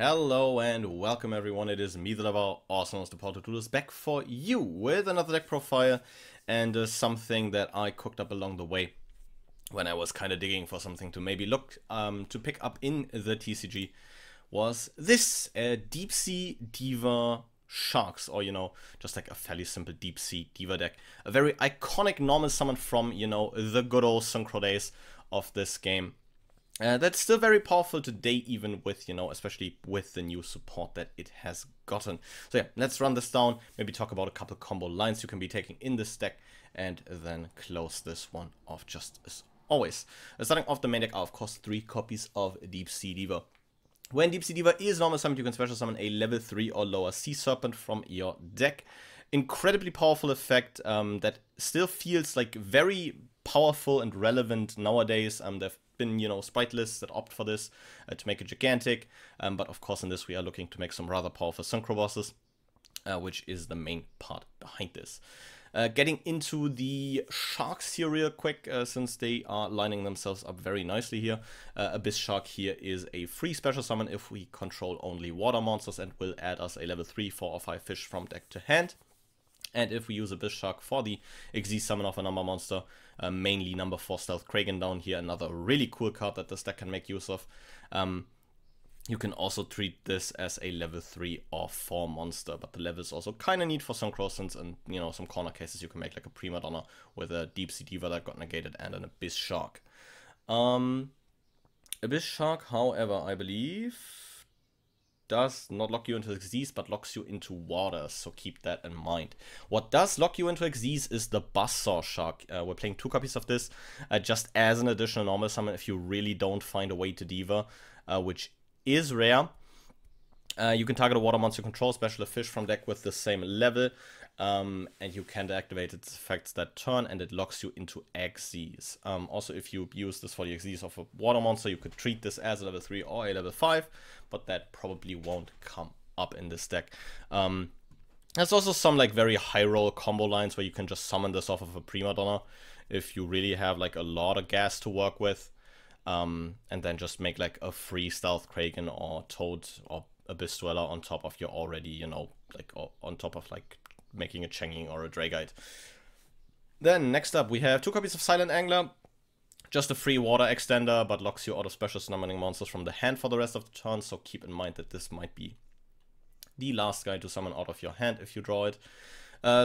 Hello and welcome everyone, it is me, the lover, also known as The Power Tool Duelist, back for you with another deck profile and something that I cooked up along the way when I was kind of digging for something to maybe look to pick up in the TCG was this Deep Sea Diva Sharks, or, you know, just like a fairly simple Deep Sea Diva deck. A very iconic normal summon from, you know, the good old Synchro days of this game. That's still very powerful today, even with, you know, especially with the new support that it has gotten. So yeah, let's run this down, maybe talk about a couple combo lines you can be taking in this deck, and then close this one off just as always. Starting off the main deck are, of course, 3 copies of Deep Sea Diva. When Deep Sea Diva is normal summoned, you can special summon a level 3 or lower Sea Serpent from your deck. Incredibly powerful effect that still feels like very powerful and relevant nowadays. There have been, you know, sprite lists that opt for this to make it gigantic. But of course in this we are looking to make some rather powerful synchro bosses, which is the main part behind this. Getting into the Sharks here real quick, since they are lining themselves up very nicely here. Abyss Shark here is a free special summon if we control only water monsters and will add us a level 3, 4 or 5 fish from deck to hand. And if we use Abyss Shark for the Xyz summon of a number monster, mainly number 4 Stealth Kragen down here, another really cool card that this deck can make use of. You can also treat this as a level 3 or 4 monster, but the level is also kind of neat for some crossings and, you know, some corner cases you can make, like a Prima Donna with a Deep Sea Diva that got negated and an Abyss Shark. Abyss Shark, however, I believe does not lock you into Xyz, but locks you into water, so keep that in mind. What does lock you into Xyz is the Buzzsaw Shark. We're playing 2 copies of this, just as an additional normal summon if you really don't find a way to Diva, which is rare. You can target a water monster you control, special a fish from deck with the same level, and you can deactivate its effects that turn, and it locks you into Xyz. Also, if you use this for the Xyz of a water monster, you could treat this as a level 3 or a level 5, but that probably won't come up in this deck. There's also some like very high roll combo lines where you can just summon this off of a Prima Donna if you really have like a lot of gas to work with. And then just make like a free Stealth Kragen or Toad or Abyss Dweller on top of your already, you know, like on top of like making a Chengying or a Dragite. Then next up we have 2 copies of Silent Angler. Just a free water extender, but locks you out of special summoning monsters from the hand for the rest of the turn, so keep in mind that this might be the last guy to summon out of your hand if you draw it.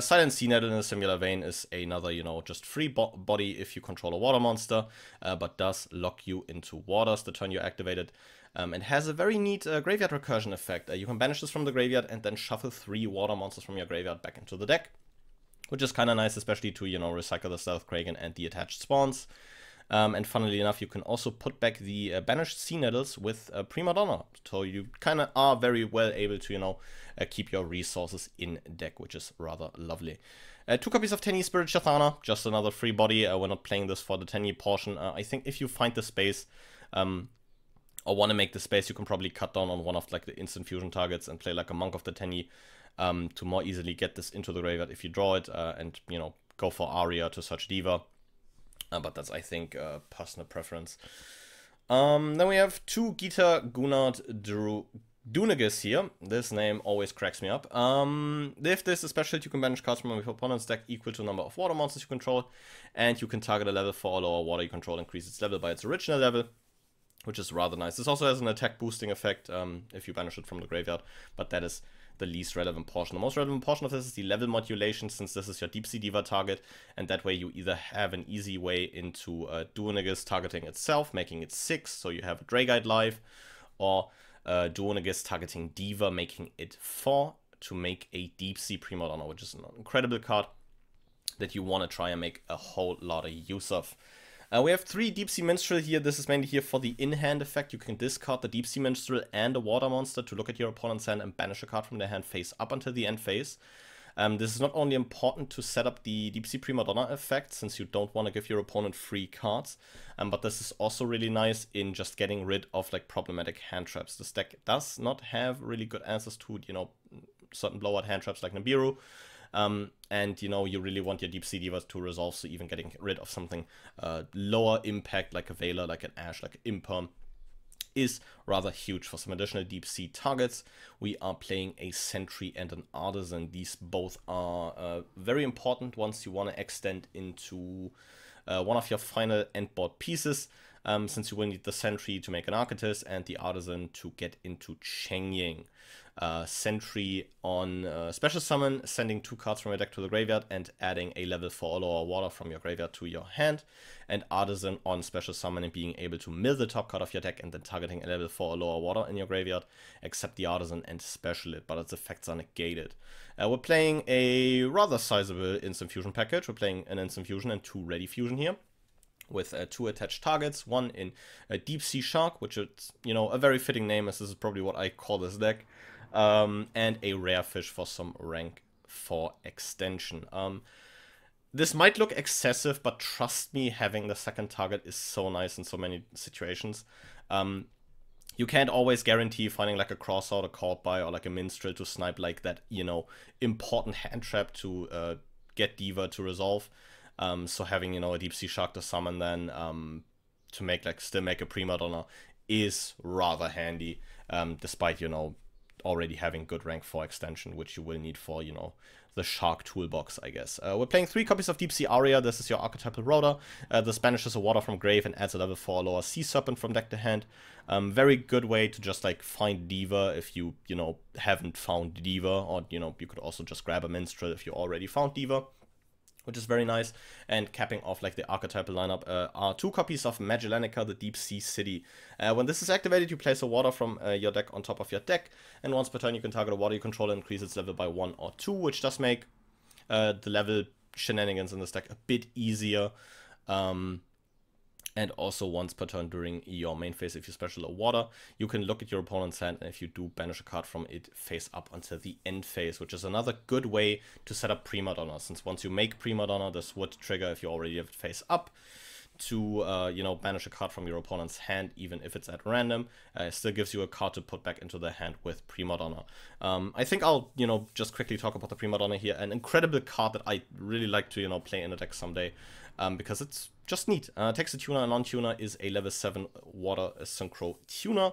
Silent Sea Nettle in a similar vein is another, you know, just free body if you control a water monster, but does lock you into waters the turn you activate it, and has a very neat graveyard recursion effect. You can banish this from the graveyard and then shuffle 3 water monsters from your graveyard back into the deck, which is kind of nice, especially to, you know, recycle the Stealth Kragen and the attached spawns. And funnily enough, you can also put back the banished Sea Nettles with Prima Donna, so you kind of are very well able to, you know, keep your resources in deck, which is rather lovely. 2 copies of Tenyi Spirit Shthana, just another free body. We're not playing this for the Tenyi portion. I think if you find the space, or want to make the space, you can probably cut down on one of like the Instant Fusion targets and play like a Monk of the Tenyi to more easily get this into the graveyard if you draw it, and, you know, go for Aria to search Diva. But that's, I think, personal preference. Then we have 2 Gita Gunard Dunegas here. This name always cracks me up. If this is special, you can banish cards from your opponent's deck equal to the number of water monsters you control, and you can target a level 4 or lower water you control, increase its level by its original level, which is rather nice. This also has an attack boosting effect if you banish it from the graveyard, but that is the least relevant portion. The most relevant portion of this is the level modulation, since this is your Deep Sea Diva target, and that way you either have an easy way into Dunegas targeting itself, making it 6, so you have a Dragite live, or Dunegas targeting Diva, making it 4, to make a Deep Sea Prima Donna, which is an incredible card that you want to try and make a whole lot of use of. We have 3 Deep Sea Minstrel here. This is mainly here for the in-hand effect. You can discard the Deep Sea Minstrel and a water monster to look at your opponent's hand and banish a card from their hand face up until the end phase. This is not only important to set up the Deep Sea Prima Donna effect, since you don't want to give your opponent free cards, but this is also really nice in just getting rid of like problematic hand traps. This deck does not have really good answers to, you know, certain blowout hand traps like Nibiru. And, you know, you really want your Deep Sea Divas to resolve, so even getting rid of something lower impact like a Veiler, like an Ash, like an Imperm is rather huge. For some additional deep sea targets, we are playing a sentry and an artisan. These both are very important once you want to extend into one of your final end board pieces, since you will need the sentry to make an Archetist and the artisan to get into Chengying. Sentry on special summon, sending 2 cards from your deck to the graveyard and adding a level 4 or lower water from your graveyard to your hand, and artisan on special summon and being able to mill the top card of your deck and then targeting a level 4 or lower water in your graveyard, except the artisan, and special it, but its effects are negated. We're playing a rather sizable instant fusion package. We're playing an instant fusion and 2 ready fusion here, with 2 attached targets, one in Deep Sea Shark, which is, you know, a very fitting name, as this is probably what I call this deck, and a Rare Fish for some Rank 4 extension. This might look excessive, but trust me, having the second target is so nice in so many situations. You can't always guarantee finding like a Crossout, a Caught By, or like a Minstrel to snipe like that, you know, important hand trap to get Diva to resolve. So having, you know, a Deep Sea Shark to summon then to make like still make a Prima Donna is rather handy, despite, you know, already having good Rank 4 extension, which you will need for, you know, the Shark Toolbox, I guess. We're playing 3 copies of Deep Sea Aria. This is your Archetypal Rotor. This banishes a water from grave and adds a level 4 lower Sea Serpent from deck to hand. Very good way to just, like, find Diva if you, you know, haven't found Diva, or, you know, you could also just grab a Minstrel if you already found Diva, which is very nice. And capping off like the archetypal lineup are 2 copies of Magellanica the Deep Sea City. When this is activated, you place a water from your deck on top of your deck, and once per turn you can target a water you control and increase its level by 1 or 2, which does make the level shenanigans in this deck a bit easier. And also, once per turn during your main phase, if you special a water, you can look at your opponent's hand, and if you do, banish a card from it face up until the end phase, which is another good way to set up Prima Donna, since once you make Prima Donna, this would trigger, if you already have it face up, to you know, banish a card from your opponent's hand, even if it's at random. It still gives you a card to put back into the hand with Prima Donna. I think I'll, you know, just quickly talk about the Prima Donna here. An incredible card that I really like to, you know, play in a deck someday, because it's just neat. Takes a tuner and non-tuner, is a level 7 water synchro tuner,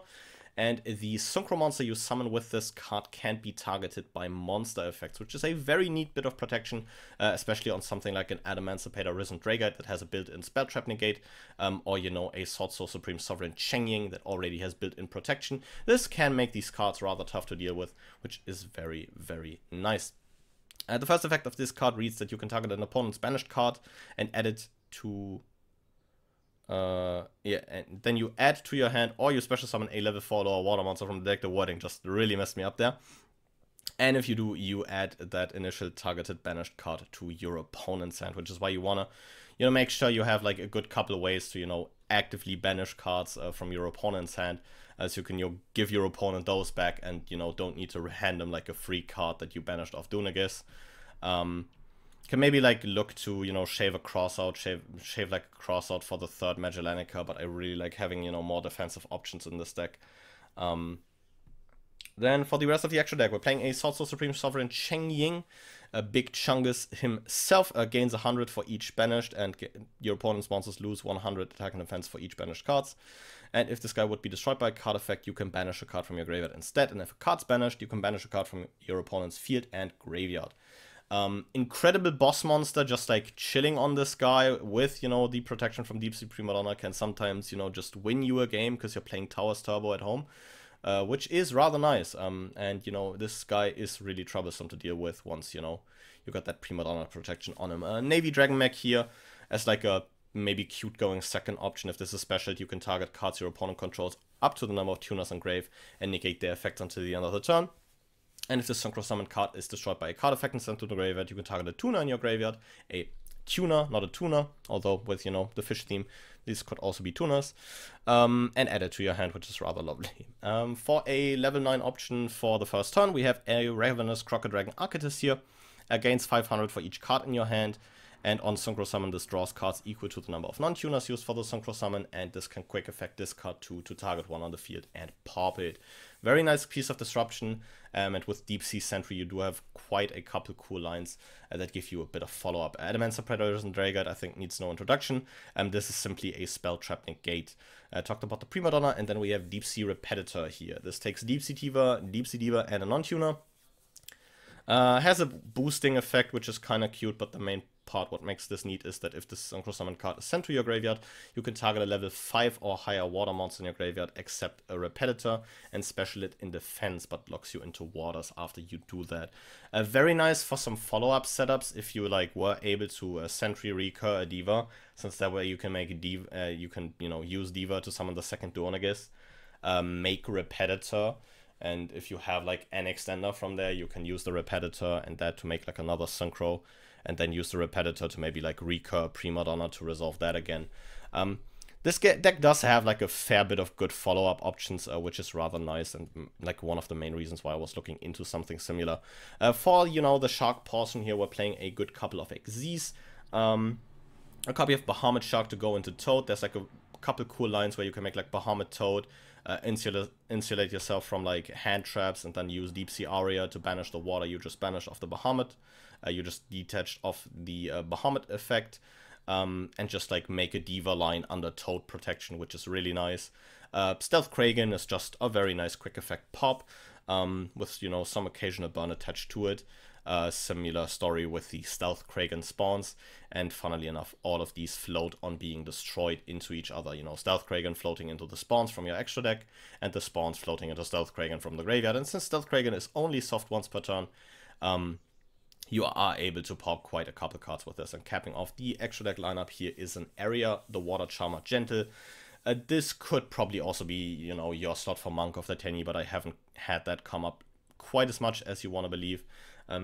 and the synchro monster you summon with this card can't be targeted by monster effects, which is a very neat bit of protection, especially on something like an Adamancipator Risen Dragite that has a built-in spell trap negate, or, you know, a Swordsaw Supreme Sovereign Chengying that already has built-in protection. This can make these cards rather tough to deal with, which is very, very nice. The first effect of this card reads that you can target an opponent's banished card and add it to and then you add to your hand, or you special summon a level 4 or water monster from the deck. The wording just really messed me up there. And if you do, you add that initial targeted banished card to your opponent's hand, which is why you wanna, you know, make sure you have like a good couple of ways to, you know, actively banish cards from your opponent's hand, as you can, you know, give your opponent those back, and, you know, don't need to hand them like a free card that you banished off Dunegas. Can maybe like look to, you know, shave like a Crossout for the third Magellanica, but I really like having, you know, more defensive options in this deck. Then for the rest of the extra deck, we're playing a Swordsaw Supreme Sovereign Chengying. A Big Chungus himself gains 100 for each banished, and your opponent's monsters lose 100 attack and defense for each banished cards. And if this guy would be destroyed by a card effect, you can banish a card from your graveyard instead. And if a card's banished, you can banish a card from your opponent's field and graveyard. Incredible boss monster, just like chilling on this guy with, you know, the protection from Deep Sea Prima Donna can sometimes, you know, just win you a game because you're playing Towers Turbo at home, which is rather nice. And, you know, this guy is really troublesome to deal with once, you know, you got that Prima Donna protection on him. Navy Dragon Mech here as like a maybe cute going second option. If this is special, you can target cards your opponent controls up to the number of tuners on grave and negate their effects until the end of the turn. And if the synchro summoned card is destroyed by a card effect and sent to the graveyard, you can target a tuner in your graveyard. A tuner, not a tuner, although with, you know, the fish theme, these could also be tuners. And add it to your hand, which is rather lovely. For a level 9 option for the first turn, we have a Ravenous Crocodragon Archetype here. Gains 500 for each card in your hand. And on Synchro Summon, this draws cards equal to the number of non-tuners used for the Synchro Summon, and this can quick effect discard 2 to target one on the field and pop it. Very nice piece of disruption, and with Deep Sea Sentry you do have quite a couple cool lines that give you a bit of follow-up. Adamancipator Risen Dragite, I think, needs no introduction, and this is simply a spell trap negate. Talked about the Prima Donna, and then we have Deep Sea Repetiteur here. This takes Deep Sea Diva, and a non-tuner. Has a boosting effect, which is kind of cute, but the main part what makes this neat is that if this Synchro Summon card is sent to your graveyard, you can target a level 5 or higher water monster in your graveyard, except a Repetiteur, and special it in defense, but blocks you into waters after you do that. Very nice for some follow-up setups if you like were able to Sentry recur a Diva, since that way you can make a Diva, you can, you know, use Diva to summon the second Dunegas, make Repetiteur. And if you have like an extender from there, you can use the Repetiteur and that to make like another Synchro, and then use the Repetiteur to maybe like recur Prima Donna to resolve that again. This deck does have like a fair bit of good follow-up options, which is rather nice, and like one of the main reasons why I was looking into something similar. For, you know, the Shark portion here, we're playing a good couple of Xyz, a copy of Bahamut Shark to go into Toad. There's like a couple cool lines where you can make like Bahamut Toad, insulate yourself from like hand traps, and then use Deep Sea Aria to banish the water you just banished off the Bahamut. You just detached off the Bahamut effect, and just like make a Diva line under Toad protection, which is really nice. Stealth Kragen is just a very nice quick effect pop, with, you know, some occasional burn attached to it. Similar story with the Stealth Kragen Spawns, and funnily enough, all of these float on being destroyed into each other. You know, Stealth Kragen floating into the Spawns from your extra deck, and the Spawns floating into Stealth Kragen from the graveyard. And since Stealth Kragen is only soft once per turn, you are able to pop quite a couple cards with this. And capping off the extra deck lineup here is an Aria, the Water Charmer Gentle. This could probably also be, you know, your slot for Monk of the Tenyi, but I haven't had that come up quite as much as you want to believe.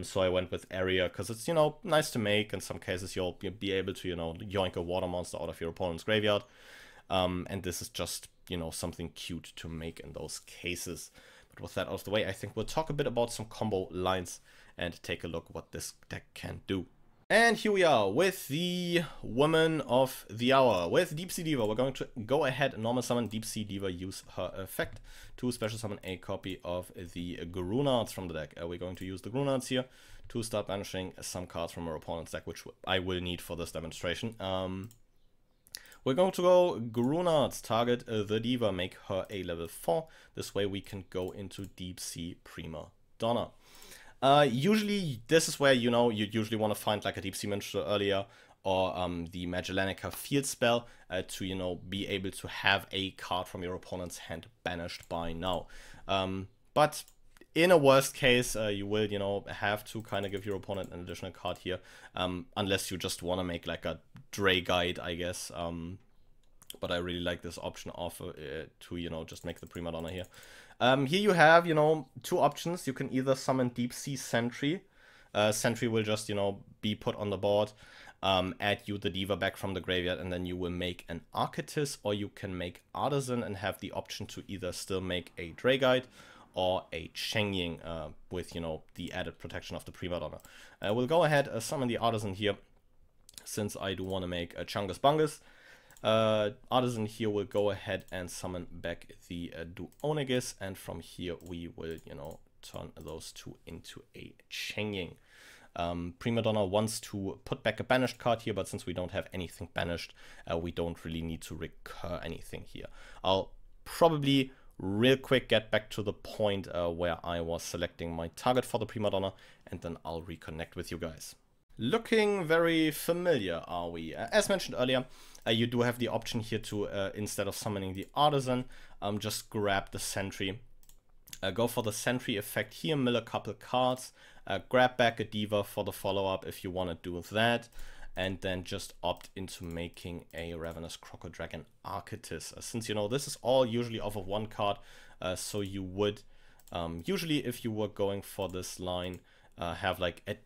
So I went with Aria because it's, you know, nice to make. In some cases, you'll be able to, you know, yoink a water monster out of your opponent's graveyard. And this is just, you know, something cute to make in those cases. But with that out of the way, I think we'll talk a bit about some combo lines and take a look what this deck can do. And here we are with the Woman of the Hour. With Deep Sea Diva, we're going to go ahead and normal summon Deep Sea Diva, use her effect to special summon a copy of the Grunards from the deck. We're going to use the Grunards here to start banishing some cards from our opponent's deck, which I will need for this demonstration. We're going to go Grunards, target the Diva, make her a level 4. This way we can go into Deep Sea Prima Donna. Usually this is where, you know, you'd usually want to find like a Deep Sea Minstrel earlier, or the Magellanica field spell to, you know, be able to have a card from your opponent's hand banished by now. But in a worst case, you will, you know, have to kind of give your opponent an additional card here, unless you just want to make like a Dragite, I guess. But I really like this option of to, you know, just make the Prima Donna here. Here you have, you know, two options. You can either summon Deep Sea Sentry. Sentry will just, you know, be put on the board, add you the Diva back from the graveyard, and then you will make an Archetype, or you can make Artisan and have the option to either still make a Dragite or a Chengying with, you know, the added protection of the Prima Donna. We'll go ahead and summon the Artisan here, since I do want to make a Chungus Bungus. Artisan here will go ahead and summon back the Dunegas, and from here we will, you know, turn those two into a Chengying. Prima Donna wants to put back a banished card here, but since we don't have anything banished, we don't really need to recur anything here. I'll probably real quick get back to the point where I was selecting my target for the Prima Donna, and then I'll reconnect with you guys. Looking very familiar, are we? As mentioned earlier, you do have the option here to, instead of summoning the Artisan, just grab the Sentry. Go for the Sentry effect here, mill a couple cards, grab back a Diva for the follow-up if you want to do that, and then just opt into making a Ravenous Crocodragon Archetype. Since, you know, this is all usually off of one card, so you would, usually if you were going for this line, have like a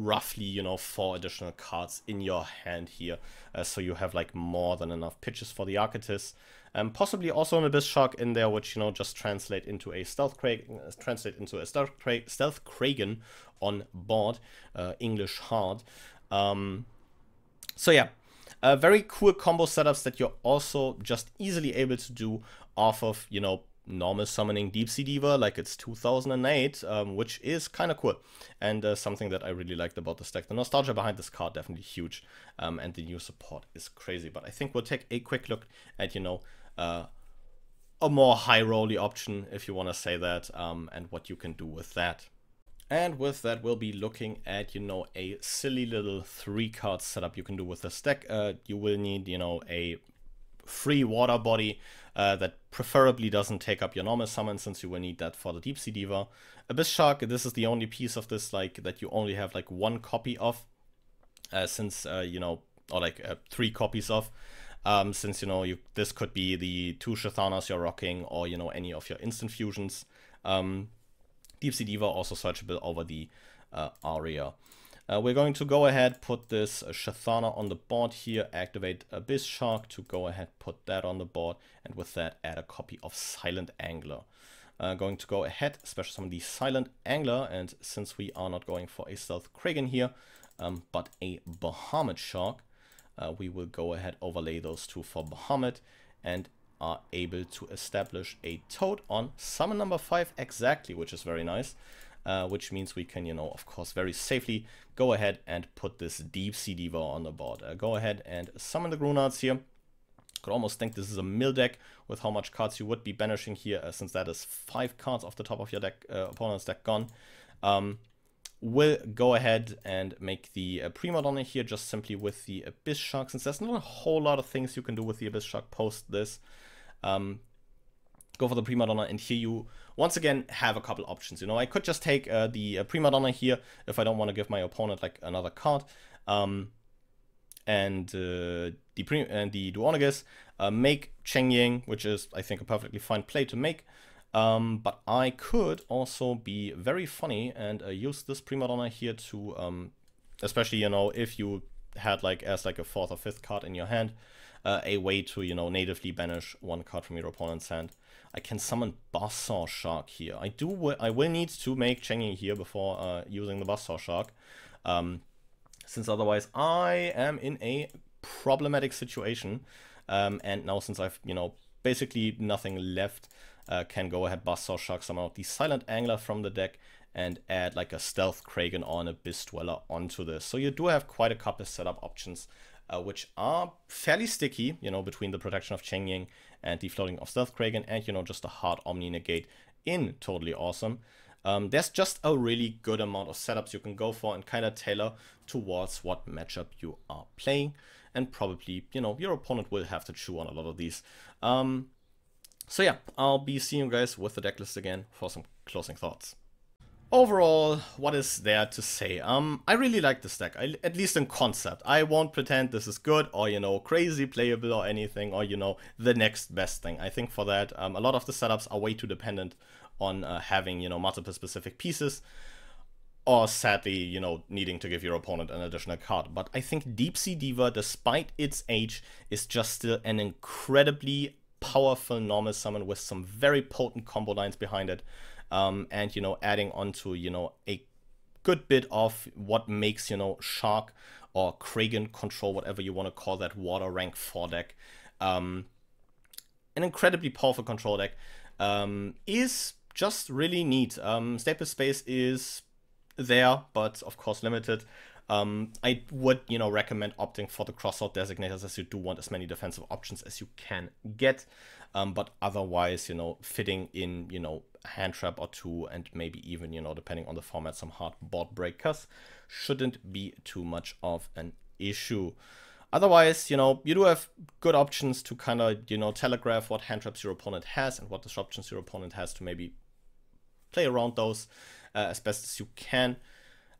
roughly, you know, 4 additional cards in your hand here, so you have like more than enough pitches for the Archetypes, and possibly also an Abyss Shark in there, which, you know, just translate into a Stealth Kragen on board, English hard. So yeah, very cool combo setups that you're also just easily able to do off of, you know, normal summoning Deep Sea Diva like it's 2008, which is kind of cool, and something that I really liked about the stack. The nostalgia behind this card definitely huge, and the new support is crazy. But I think we'll take a quick look at, you know, a more high-rolly option, if you want to say that, and what you can do with that. And with that, we'll be looking at, you know, a silly little three-card setup you can do with the stack. You will need, you know, a free water body that preferably doesn't take up your normal summon, since you will need that for the Deep Sea Diva. Abyss Shark, this is the only piece of this like that you only have like one copy of, since you know, or like three copies of, since, you know, this could be the two Shthanas you're rocking, or, you know, any of your instant fusions. Deep Sea Diva also searchable over the Aria. We're going to go ahead, put this Shatana on the board here, activate Abyss Shark to go ahead, put that on the board, and with that add a copy of Silent Angler. Going to go ahead, special summon the Silent Angler, and since we are not going for a Stealth Kragen here, but a Bahamut Shark, we will go ahead, overlay those two for Bahamut, and are able to establish a toad on summon number 5 exactly, which is very nice. Which means we can, you know, of course, very safely go ahead and put this Deep Sea Diva on the board. Go ahead and summon the Grunards here. Could almost think this is a mill deck with how much cards you would be banishing here, since that is 5 cards off the top of your deck, opponent's deck gone. We'll go ahead and make the Prima Donna here just simply with the Abyss Shark, since there's not a whole lot of things you can do with the Abyss Shark post this. Go for the Prima Donna, and here you once again have a couple options. You know, I could just take the Prima Donna here if I don't want to give my opponent like another card, and the Duonegas, make Chengying, which is, I think, a perfectly fine play to make, but I could also be very funny and use this Prima Donna here to, especially, you know, if you had like as like a 4th or 5th card in your hand, a way to, you know, natively banish one card from your opponent's hand. I can summon Buzzsaw Shark here. I will need to make Chengying here before using the Buzzsaw Shark, since otherwise I am in a problematic situation. And now since I've, you know, basically nothing left, can go ahead, Buzzsaw Shark, summon out the Silent Angler from the deck, and add like a Stealth Kragen or an Abyss Dweller onto this. So you do have quite a couple of setup options, which are fairly sticky, you know, between the protection of Chengying and the floating of Stealth Kragen, and, you know, just a hard Omni Negate in Totally Awesome. There's just a really good amount of setups you can go for and kind of tailor towards what matchup you are playing. And probably, you know, your opponent will have to chew on a lot of these. So yeah, I'll be seeing you guys with the decklist again for some closing thoughts. Overall, what is there to say? I really like this deck, at least in concept. I won't pretend this is good or, you know, crazy playable or anything, or, you know, the next best thing. I think for that, a lot of the setups are way too dependent on having, you know, multiple specific pieces, or sadly, you know, needing to give your opponent an additional card. But I think Deep Sea Diva, despite its age, is just still an incredibly powerful normal summon with some very potent combo lines behind it. And, you know, adding on to, you know, a good bit of what makes, you know, Shark or Kragen control, whatever you want to call that water rank 4 deck, an incredibly powerful control deck, is just really neat. Staple space is there, but of course limited. I would, you know, recommend opting for the Crossout Designators, as you do want as many defensive options as you can get, but otherwise, you know, fitting in, you know, a hand trap or two, and maybe even, you know, depending on the format, some hard board breakers shouldn't be too much of an issue. Otherwise, you know, you do have good options to kind of, you know, telegraph what hand traps your opponent has and what disruptions your opponent has, to maybe play around those as best as you can.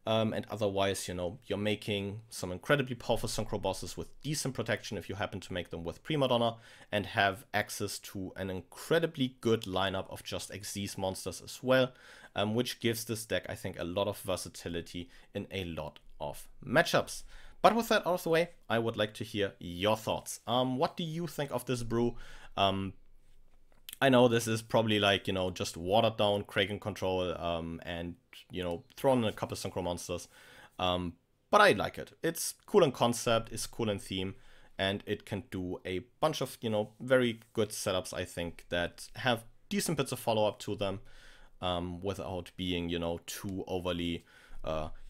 And otherwise, you know, you're making some incredibly powerful synchro bosses with decent protection if you happen to make them with Prima Donna, and have access to an incredibly good lineup of just Xyz monsters as well, which gives this deck, I think, a lot of versatility in a lot of matchups. But with that out of the way, I would like to hear your thoughts. What do you think of this brew? I know this is probably like, you know, just watered down Kragen control, and, you know, thrown in a couple synchro monsters, But I like it. It's cool in concept, it's cool in theme, and it can do a bunch of, you know, very good setups, I think, that have decent bits of follow-up to them without being, you know, too overly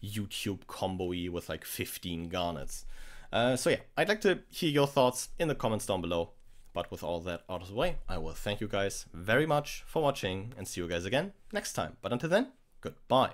YouTube combo-y with like 15 garnets. So yeah, I'd like to hear your thoughts in the comments down below. But with all that out of the way, I will thank you guys very much for watching and see you guys again next time. But until then, goodbye.